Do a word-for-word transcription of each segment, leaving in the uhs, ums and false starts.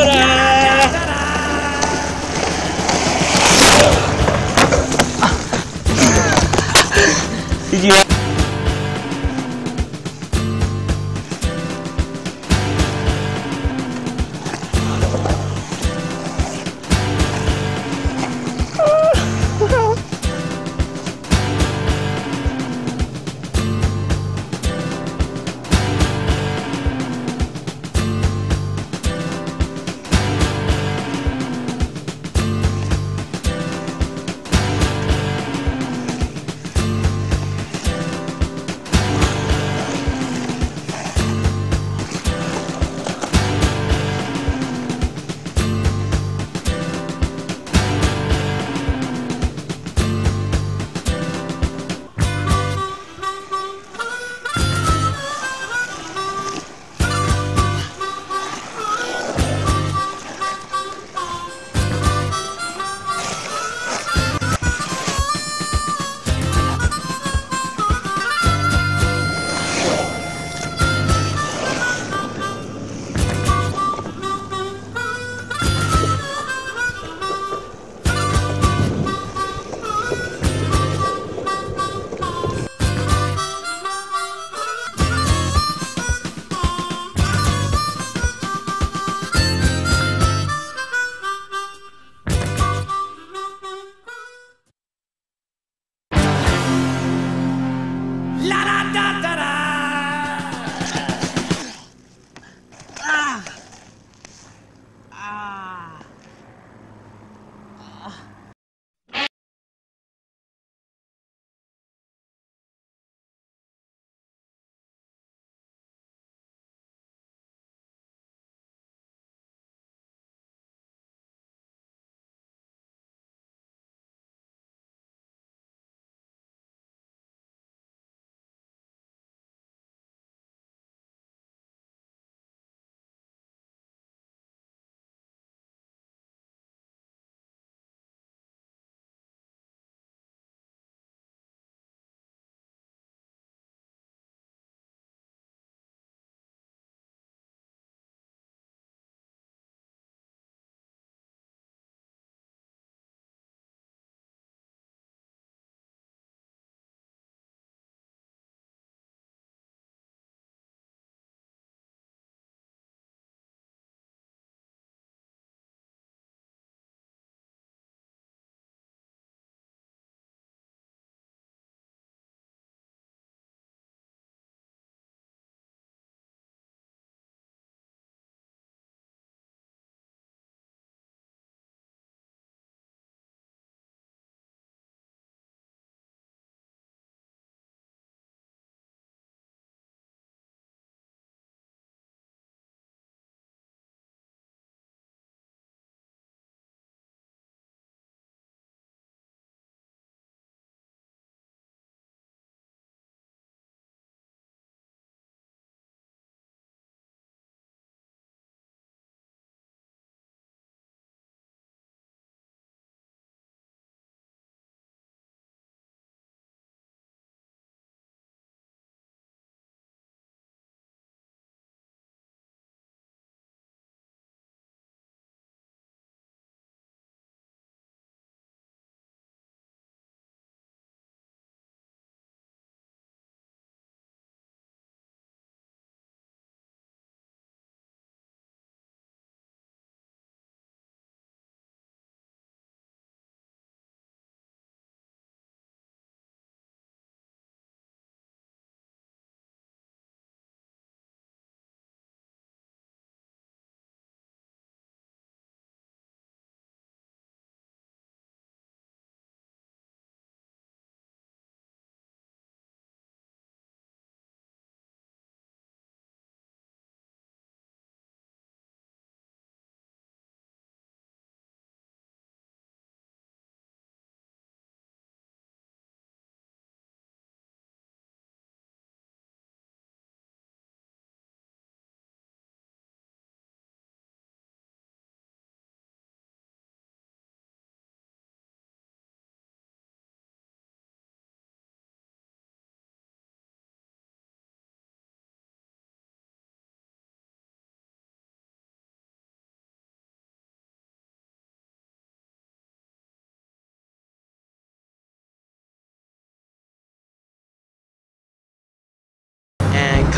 Ta-da! Did you have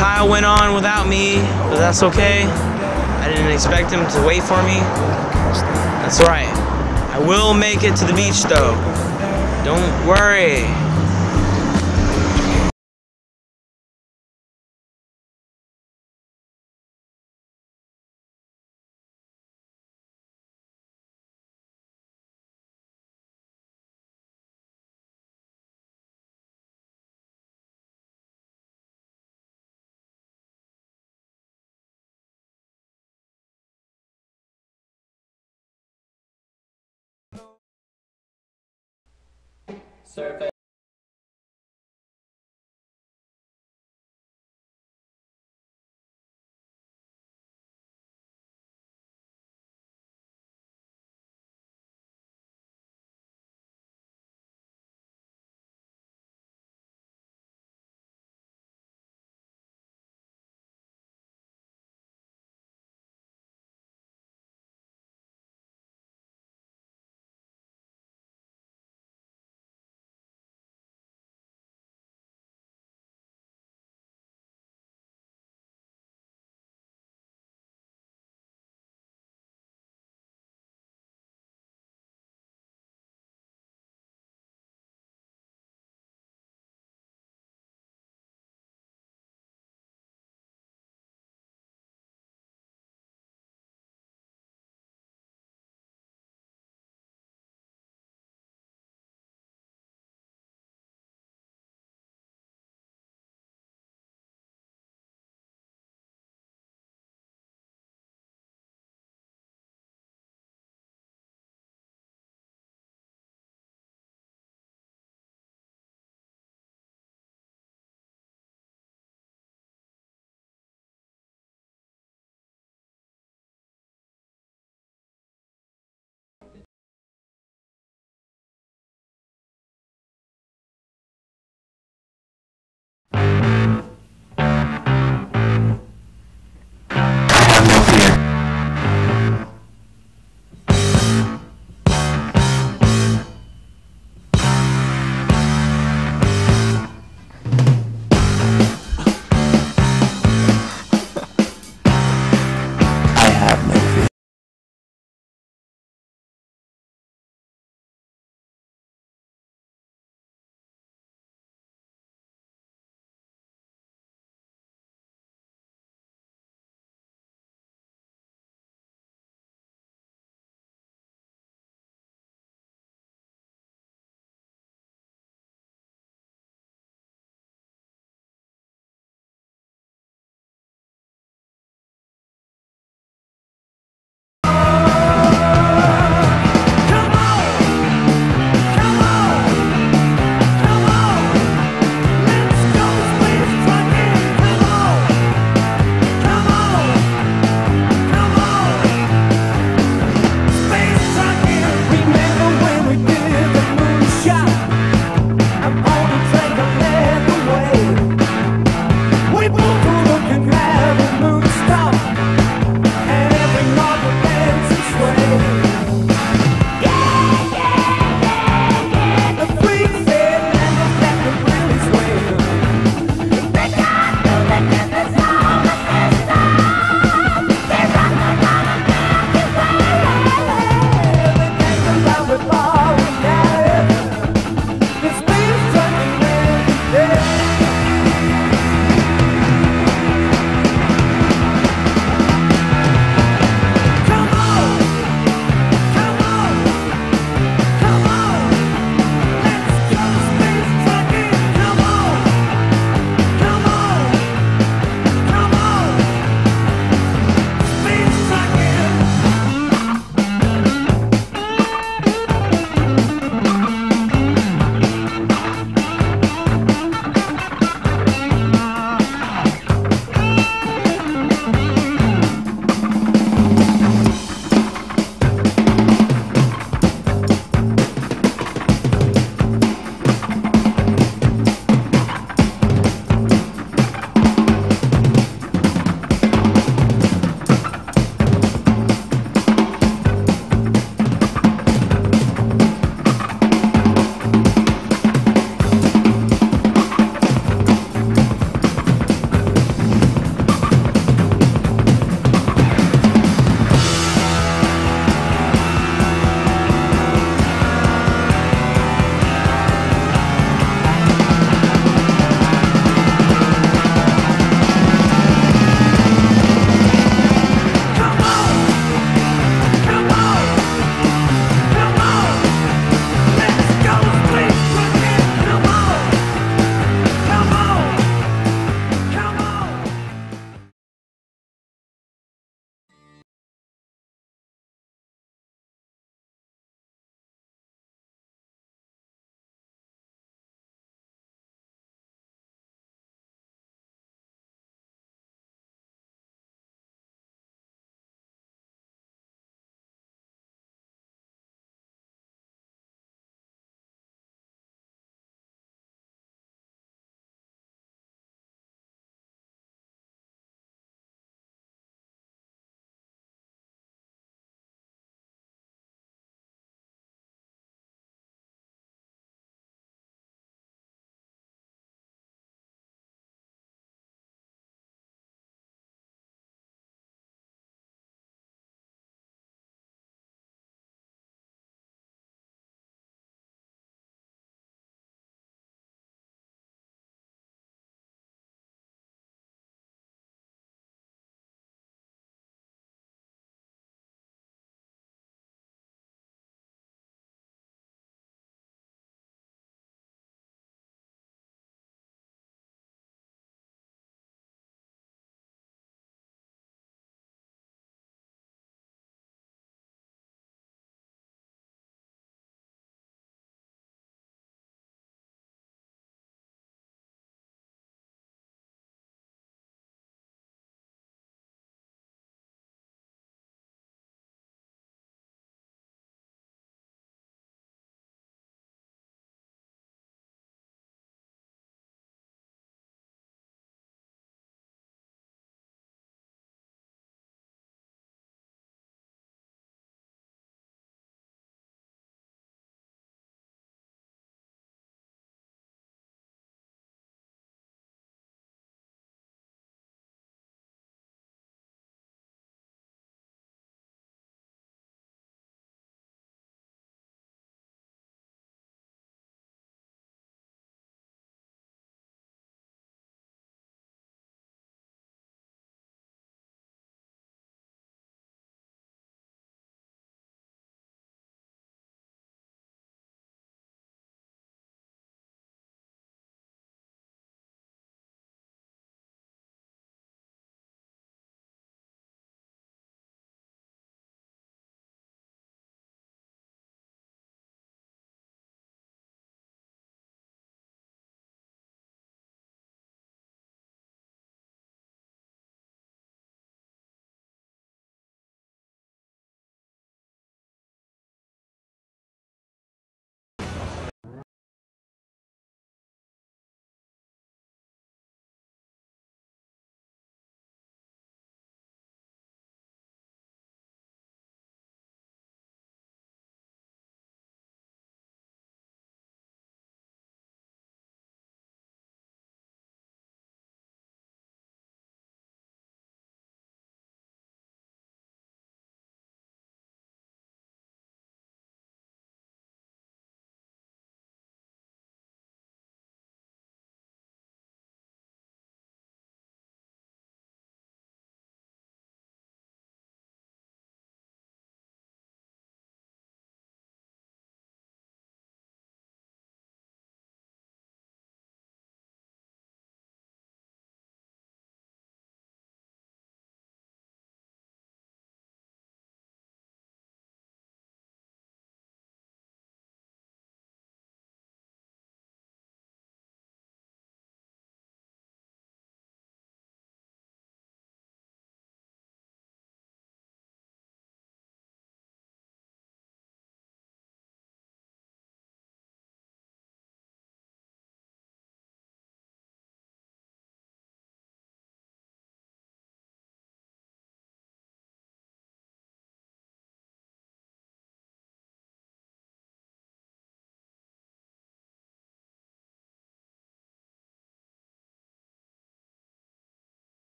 Kyle went on without me, but that's okay. I didn't expect him to wait for me. That's right. I will make it to the beach though. Don't worry. Survey.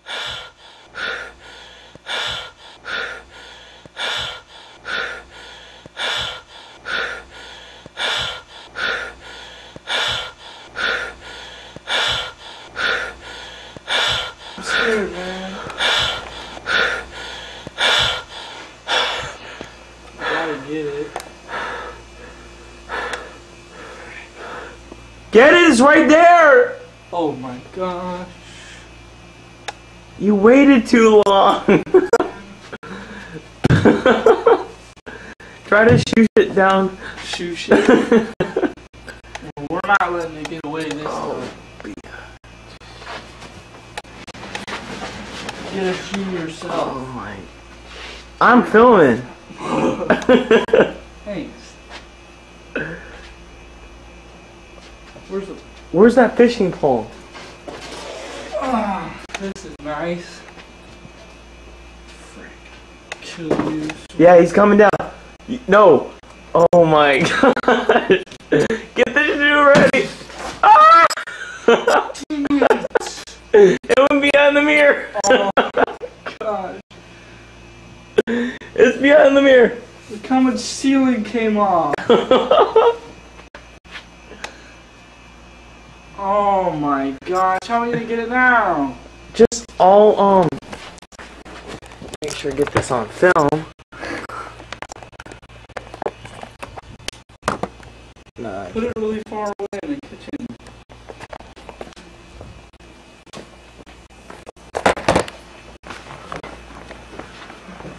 I'm scared, man. Gotta get it. Get it! It's right there! Oh my gosh. You waited too long. Try to shoot it down. Shoot shit. We're not letting it get away this oh. time. Get a shoe yourself. Oh my. I'm filming. Thanks. Where's the... Where's that fishing pole? Ah, this is nice. Frick. Kill you. Yeah, he's coming down. No. Oh my god. Get this shoe ready. Ah! It went behind the mirror. Oh. It's behind the mirror. Look how much ceiling came off. Oh my gosh, how are we gonna get it now? Just all um make sure to get this on film. Nice. Put it really far away in the kitchen.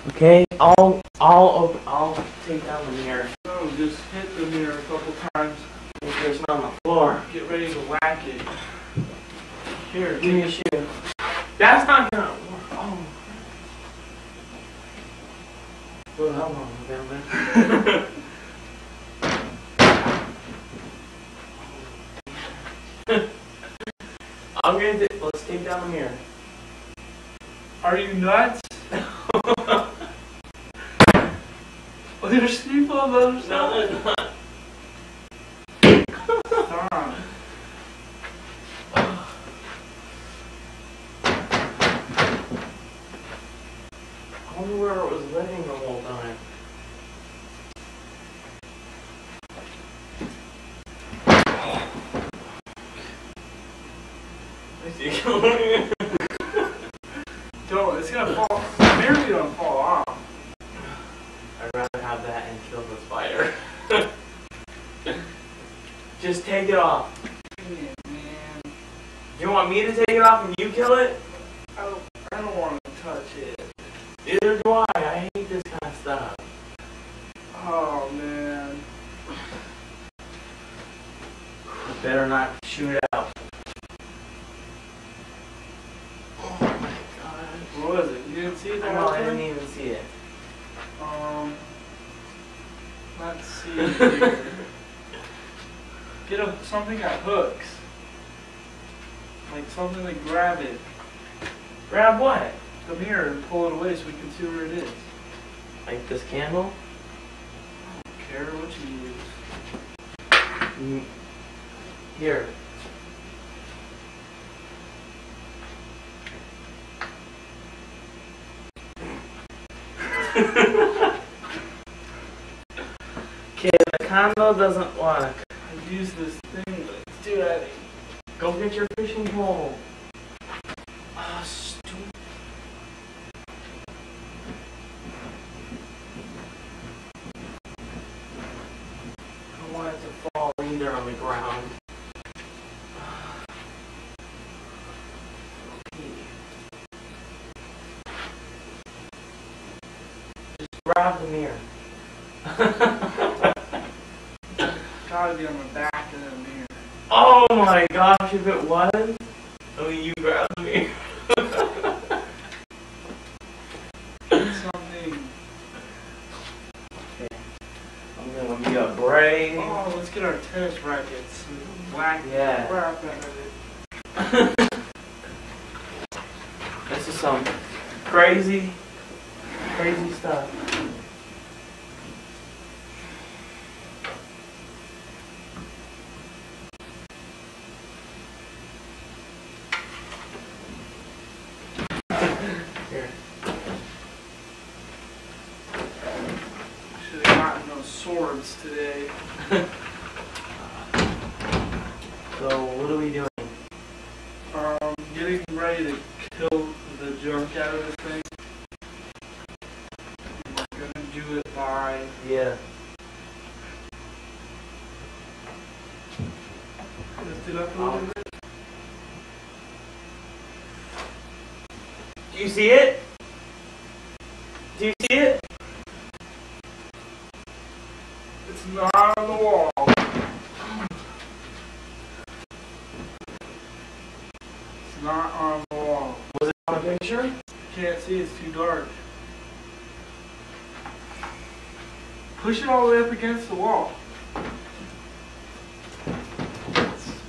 Okay, I'll I'll open, I'll take down the mirror. No, just hit the mirror a couple times. If there's not on the floor. Get ready to whack it. Here, give me a shoe. That's not gonna work. Oh. Well, how long down there? I'm gonna do, let's take down the mirror. Are you nuts? Well, there's people on the other side. No, there's not. Stop. I wonder where it was living the whole time. I see it going in. Don't, it's gonna fall. The mirror's gonna fall off. Just take it off. Man, man. You want me to take it off and you kill it? I don't, I don't want to touch it. Neither do I. I hate this kind of stuff. Oh, man. I better not shoot out. Oh, my God. What was it? You didn't see it? I know, I didn't even see it. Um, let's see here. Get a, something that hooks. Like something to grab it. Grab what? The mirror and pull it away so we can see where it is. Like this candle? I don't care what you use. Mm. Here. Okay, the candle doesn't work. Use this thing, but it's too heavy. Go get your fishing pole. Ah, oh, stupid. I don't want it to fall either on the ground. Okay. Just grab the mirror. Gotta be on the back of the mirror. Oh my gosh, if it was, I mean, you grabbed me. Something. Okay. I'm gonna be a brave. Oh, let's get our tennis rackets. Black yeah. crap out of it. This is some crazy, crazy stuff. swords today. So what are we doing? Um, getting ready to kill the junk out of this thing. I'm gonna do it by yeah. Lift it up a little bit. Do you see it? Do you see it? It's not on the wall. It's not on the wall. Was it on a picture? Can't see, it's too dark. Push it all the way up against the wall.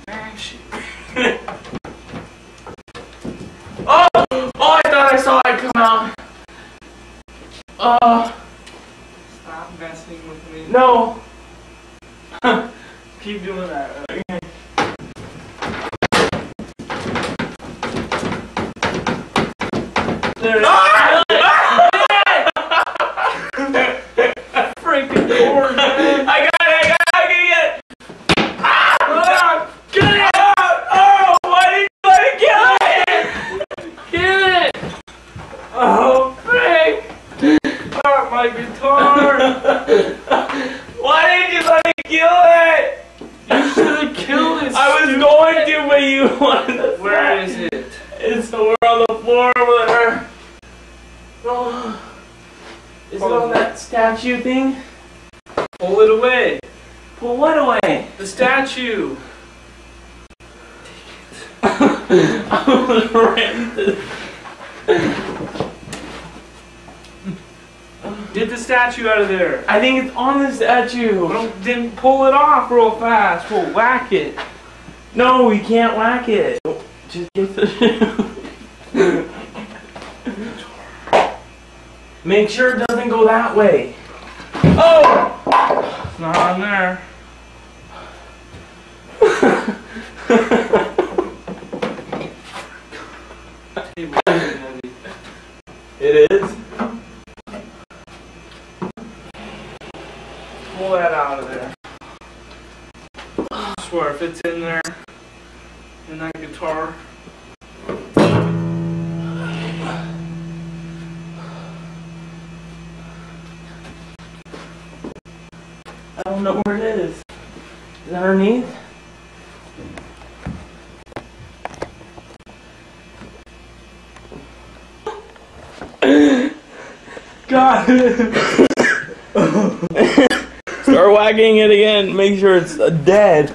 Smash it. Oh! Oh, I thought I saw it come out. Uh. Stop messing with me. No. Keep doing that. Okay. There it is. Ah! Ah! Freaking corn, man. I got it. I got it. I can get it. Ah! Ah! Get it out! Oh, why did you let it kill it? Get it. Oh, freak. Oh, my guitar! Why did you let me kill it? You should have killed it. I was going to, but you wanted. Where is it? It's we're on the floor with her. Oh. Is oh. it on that statue thing? Pull it away. Pull what away? The statue. Take it. I was ranted. Get the statue out of there. I think it's on the statue. Well, then pull it off real fast. We'll whack it. No, you can't whack it. Just get the Make sure it doesn't go that way. Oh! It's not on there. It is? Pull that out of there. I swear if it's in there, in that guitar. I don't know where it is. Is it underneath? God! Start wagging it again. Make sure it's dead.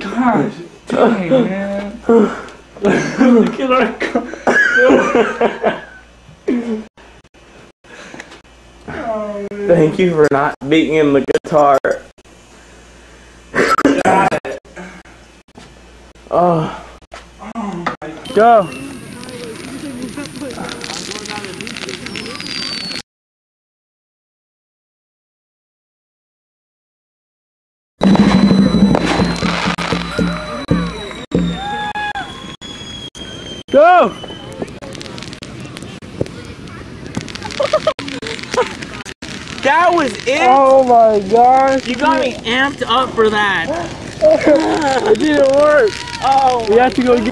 Gosh, dang, man. Look at our car. Oh, thank you for not beating in the guitar. Got it. Oh. Oh my God. Go. Go! That was it! Oh my gosh! You got me amped up for that! It didn't work! Oh! We have to go get.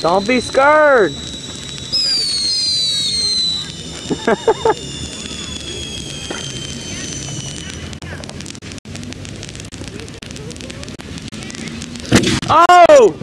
Don't be scared. go!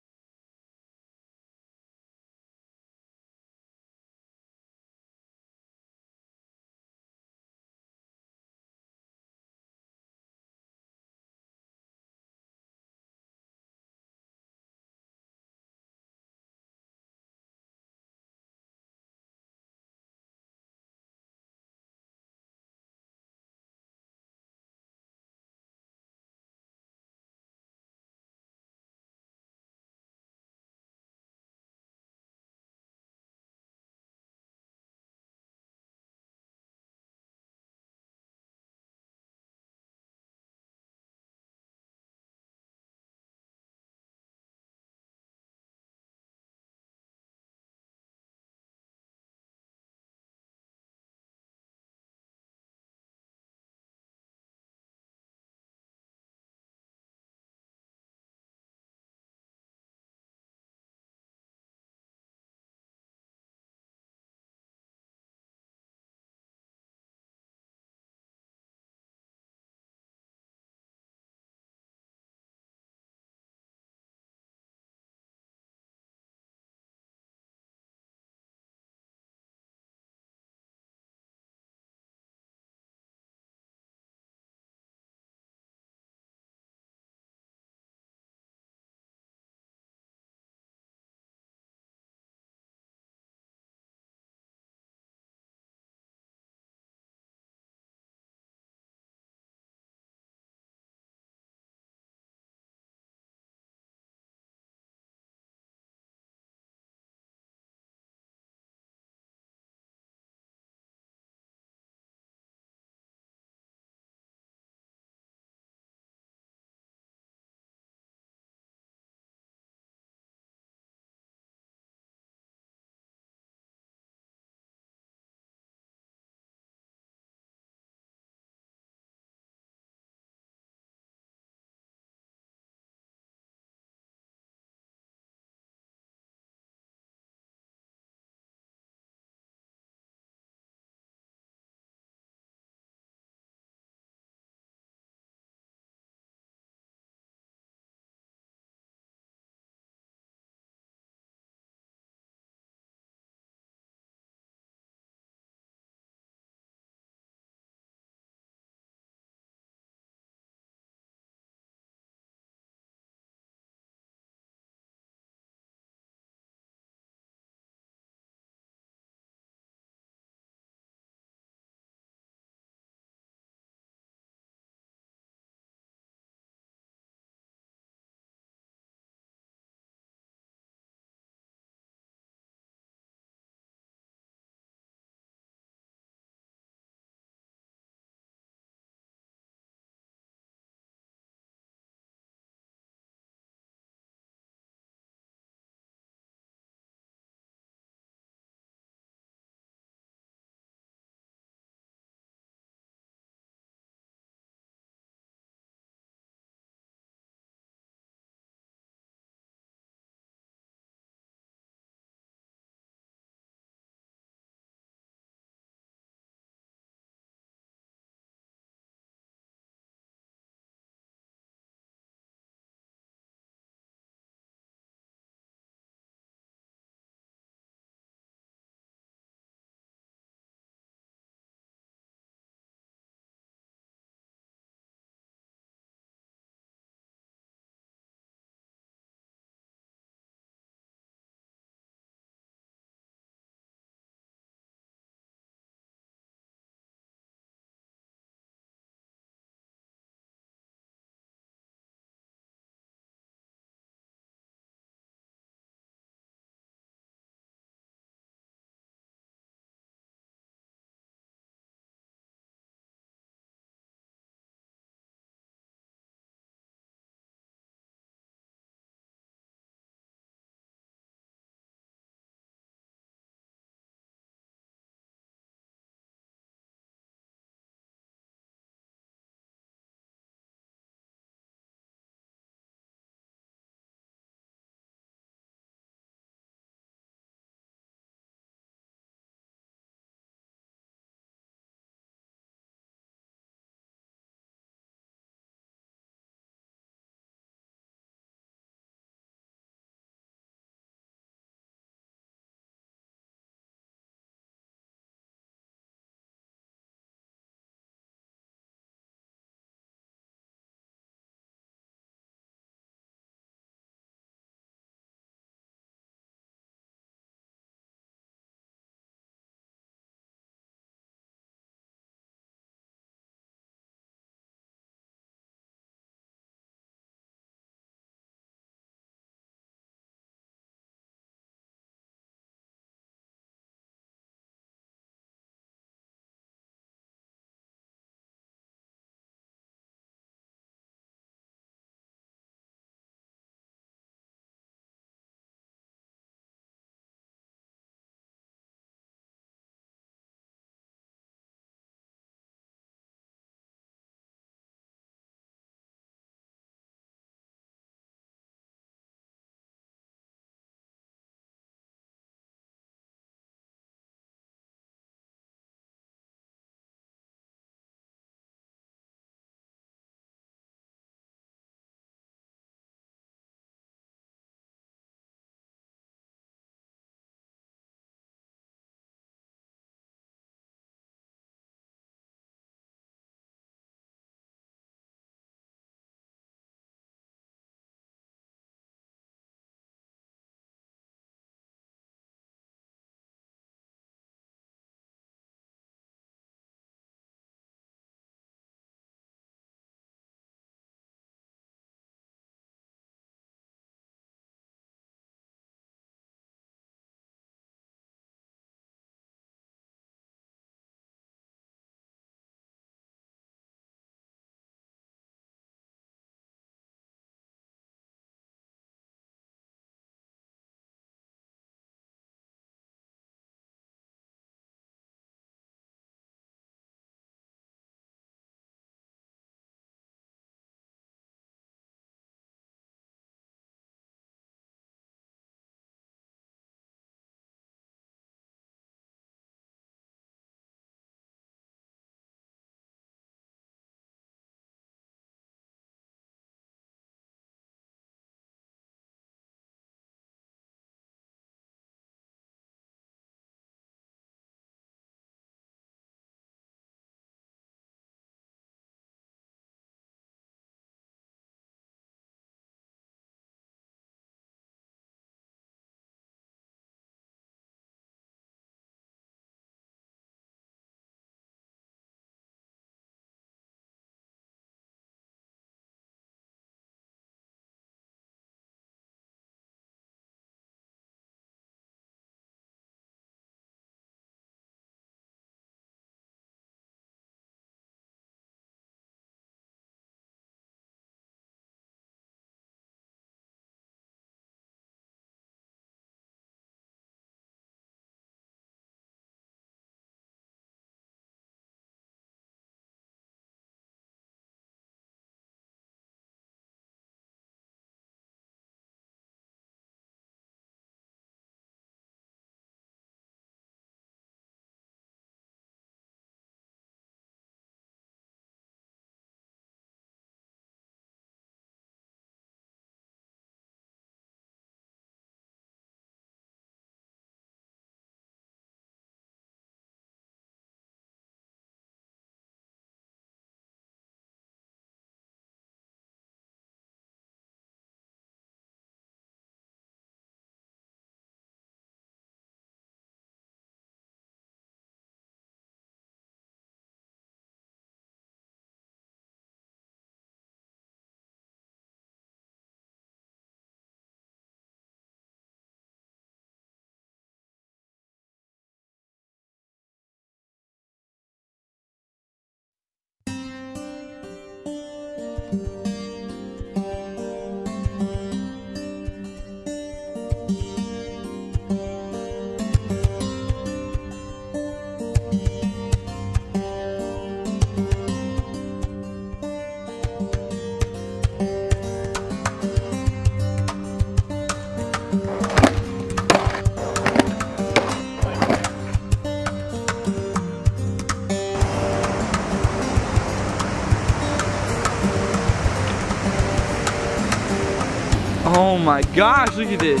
Oh my gosh, look at this.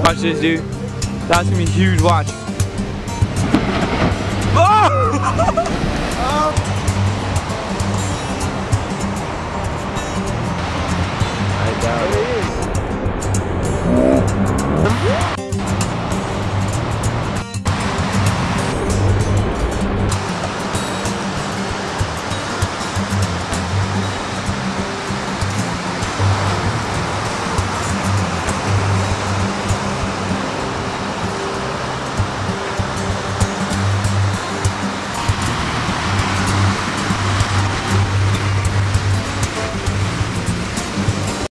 Watch this, dude. That's gonna be huge, watch. Oh! I doubt it.